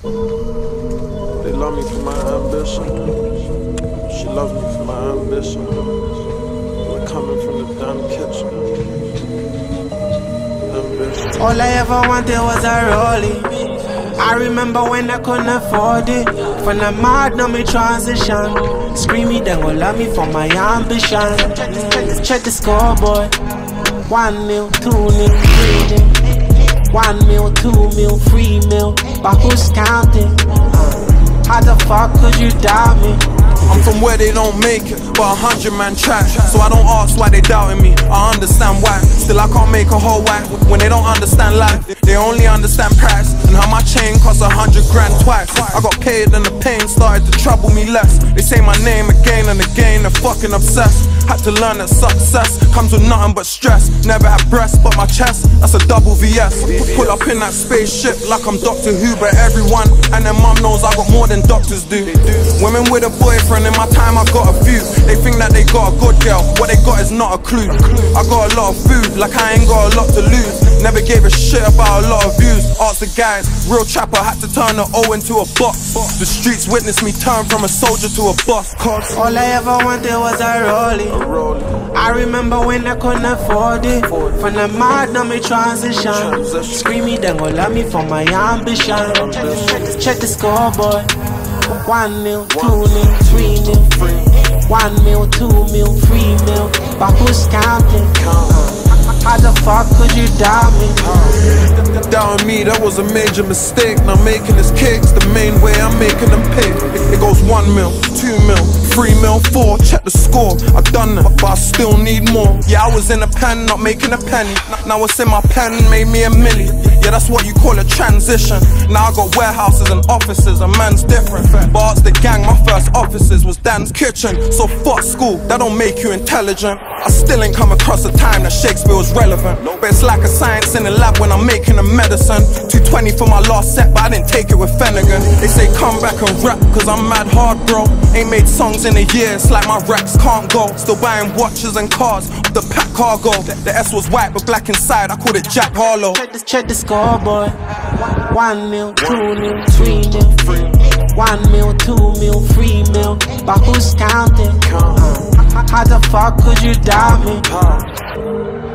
They love me for my ambition. She loves me for my ambition. We're coming from the damn kitchen. Ambition. All I ever wanted was a rollie. I remember when I couldn't afford it. When I'm mad, now me transition. Screamy, then go love me for my ambition. Check the scoreboard. 1 mil, 2 mil, 3 mil. 1 mil, 2 mil, 3 mil. But who's counting? How the fuck could you doubt me? I'm from where they don't make it, but 100 man try. So I don't ask why they doubting me, I understand why. Still I can't make a whole wife when they don't understand life. They only understand price and how my chain costs 100 grand twice. I got paid and the pain started to trouble me less. They say my name again and again, they're fucking obsessed. Had to learn that success comes with nothing but stress. Never had breasts but my chest, that's a double VS. Pull up in that spaceship like I'm Doctor Who. But everyone and their mum knows I got more than doctors do. Women with a boyfriend, in my time I got a few. They think that they got a good girl, what they got is not a clue. I got a lot of food, like I ain't got a lot to lose. Never gave a shit about a lot of views. Ask the guys, real trapper had to turn an O into a box. The streets witnessed me turn from a soldier to a boss. All I ever wanted was a rollie. I remember when I couldn't afford it. From the mad, now me transition. Screamy, then go love me for my ambition. Check the scoreboard. 1 mil, 2 mil, 3 mil. 1 mil, 2 mil, 3 mil. But who's counting? How the fuck could you doubt me? Doubting me, that was a major mistake. Now making this cake's the main way I'm making them pay. It goes 1 mil, 2 mil, 3 mil, 4, check the score. I've done it, but I still need more. Yeah, I was in a pen, not making a penny. Now it's in my pen, made me a milli. Yeah, that's what you call a transition. Now I got warehouses and offices, a man's different. Bars the gang, my first offices was Dan's kitchen. So fuck school, that don't make you intelligent. I still ain't come across a time that Shakespeare was relevant. But it's like a science in the lab when I'm making a medicine. 220 for my last set, but I didn't take it with Finnegan. They say come back and rap, cause I'm mad hard, bro. Ain't made songs in a year, it's like my racks can't go. Still buying watches and cars with the pack cargo. The S was white but black inside, I called it Jack Harlow. Check the scoreboard. 1 mil, 2 mil, 3 mil. 1 mil, 2 mil, 3 mil. But who's counting? How the fuck could you doubt me?